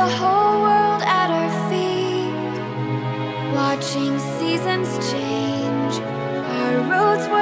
the whole world at our feet, watching seasons change, our roads were